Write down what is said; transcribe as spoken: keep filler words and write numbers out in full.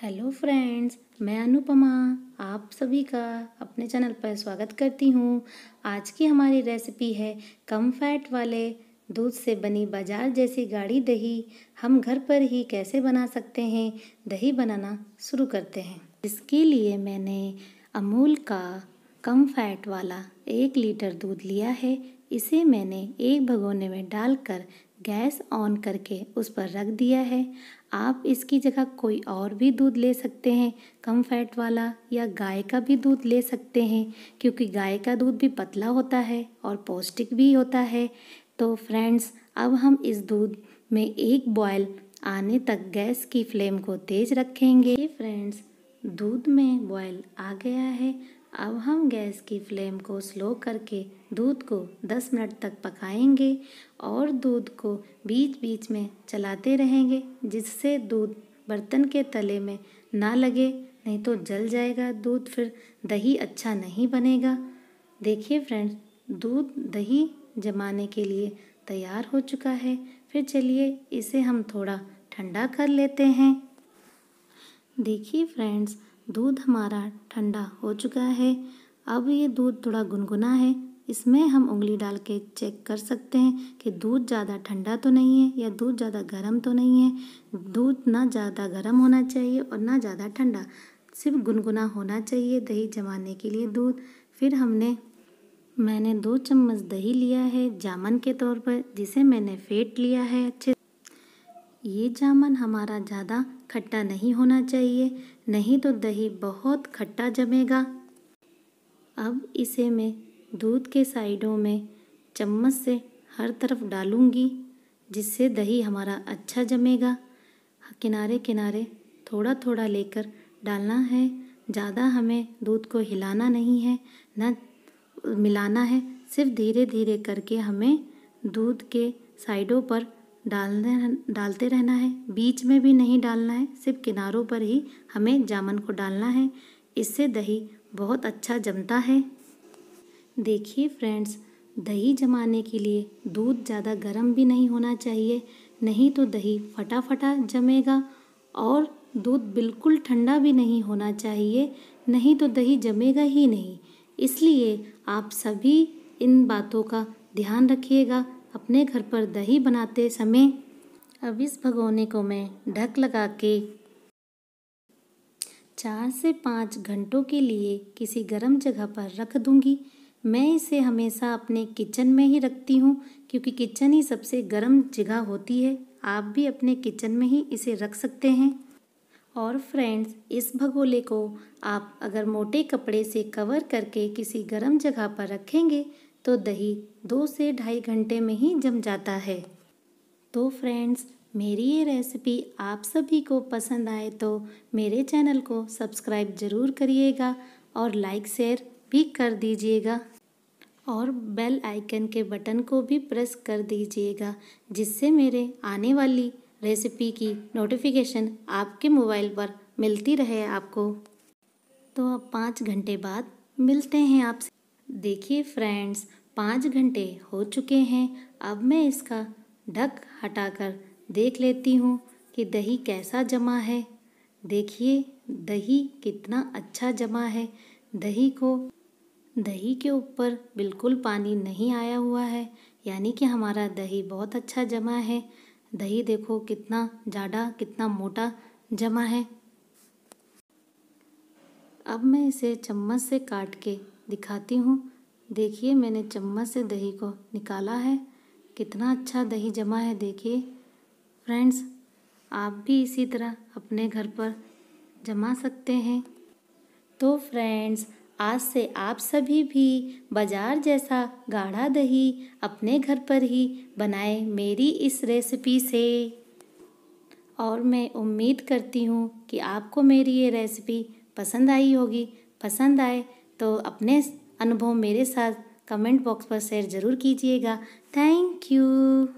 Hello friends, मैं अनुपमा आप सभी का अपने चैनल पर स्वागत करती हूँ। आज की हमारी रेसिपी है कम फैट वाले दूध से बनी बाजार जैसी गाढ़ी दही। हम घर पर ही कैसे बना सकते हैं। दही बनाना शुरू करते हैं। इसके लिए मैंने अमूल का कम फैट वाला एक लीटर दूध लिया है। इसे मैंने एक भगोने में डालकर गैस ऑन करके उस पर रख दिया है। आप इसकी जगह कोई और भी दूध ले सकते हैं, कम फैट वाला या गाय का भी दूध ले सकते हैं, क्योंकि गाय का दूध भी पतला होता है और पौष्टिक भी होता है। तो फ्रेंड्स, अब हम इस दूध में एक बॉयल आने तक गैस की फ्लेम को तेज़ रखेंगे। फ्रेंड्स, दूध में बॉयल आ गया है। अब हम गैस की फ्लेम को स्लो करके दूध को दस मिनट तक पकाएंगे और दूध को बीच बीच में चलाते रहेंगे, जिससे दूध बर्तन के तले में ना लगे, नहीं तो जल जाएगा दूध, फिर दही अच्छा नहीं बनेगा। देखिए फ्रेंड्स, दूध दही जमाने के लिए तैयार हो चुका है। फिर चलिए इसे हम थोड़ा ठंडा कर लेते हैं। देखिए फ्रेंड्स, दूध हमारा ठंडा हो चुका है। अब ये दूध थोड़ा गुनगुना है, इसमें हम उंगली डाल के चेक कर सकते हैं कि दूध ज़्यादा ठंडा तो नहीं है या दूध ज़्यादा गर्म तो नहीं है। दूध ना ज़्यादा गर्म होना चाहिए और ना ज़्यादा ठंडा, सिर्फ गुनगुना होना चाहिए दही जमाने के लिए दूध। फिर हमने मैंने दो चम्मच दही लिया है जामन के तौर पर, जिसे मैंने फेंट लिया है अच्छे। ये जामन हमारा ज़्यादा खट्टा नहीं होना चाहिए, नहीं तो दही बहुत खट्टा जमेगा। अब इसे मैं दूध के साइडों में चम्मच से हर तरफ डालूंगी, जिससे दही हमारा अच्छा जमेगा। किनारे किनारे थोड़ा थोड़ा लेकर डालना है, ज़्यादा हमें दूध को हिलाना नहीं है ना मिलाना है, सिर्फ धीरे धीरे करके हमें दूध के साइडों पर डालने डालते रहना है। बीच में भी नहीं डालना है, सिर्फ किनारों पर ही हमें जामन को डालना है। इससे दही बहुत अच्छा जमता है। देखिए फ्रेंड्स, दही जमाने के लिए दूध ज़्यादा गर्म भी नहीं होना चाहिए, नहीं तो दही फटाफटा जमेगा, और दूध बिल्कुल ठंडा भी नहीं होना चाहिए, नहीं तो दही जमेगा ही नहीं। इसलिए आप सभी इन बातों का ध्यान रखिएगा अपने घर पर दही बनाते समय। अब इस भगोने को मैं ढक लगा के चार से पाँच घंटों के लिए किसी गर्म जगह पर रख दूंगी। मैं इसे हमेशा अपने किचन में ही रखती हूँ, क्योंकि किचन ही सबसे गर्म जगह होती है। आप भी अपने किचन में ही इसे रख सकते हैं। और फ्रेंड्स, इस भगोले को आप अगर मोटे कपड़े से कवर करके किसी गर्म जगह पर रखेंगे तो दही दो से ढाई घंटे में ही जम जाता है। तो फ्रेंड्स, मेरी ये रेसिपी आप सभी को पसंद आए तो मेरे चैनल को सब्सक्राइब ज़रूर करिएगा और लाइक शेयर भी कर दीजिएगा, और बेल आइकन के बटन को भी प्रेस कर दीजिएगा, जिससे मेरे आने वाली रेसिपी की नोटिफिकेशन आपके मोबाइल पर मिलती रहे आपको। तो अब पाँच घंटे बाद मिलते हैं आपसे। देखिए फ्रेंड्स, पाँच घंटे हो चुके हैं। अब मैं इसका ढक हटाकर देख लेती हूँ कि दही कैसा जमा है। देखिए दही कितना अच्छा जमा है। दही को दही के ऊपर बिल्कुल पानी नहीं आया हुआ है, यानी कि हमारा दही बहुत अच्छा जमा है। दही देखो कितना ज़्यादा कितना मोटा जमा है। अब मैं इसे चम्मच से काट के दिखाती हूँ। देखिए मैंने चम्मच से दही को निकाला है, कितना अच्छा दही जमा है। देखिए फ्रेंड्स, आप भी इसी तरह अपने घर पर जमा सकते हैं। तो फ्रेंड्स, आज से आप सभी भी बाजार जैसा गाढ़ा दही अपने घर पर ही बनाएं मेरी इस रेसिपी से, और मैं उम्मीद करती हूँ कि आपको मेरी ये रेसिपी पसंद आई होगी। पसंद आए तो अपने अनुभव मेरे साथ कमेंट बॉक्स पर शेयर ज़रूर कीजिएगा। Thank you.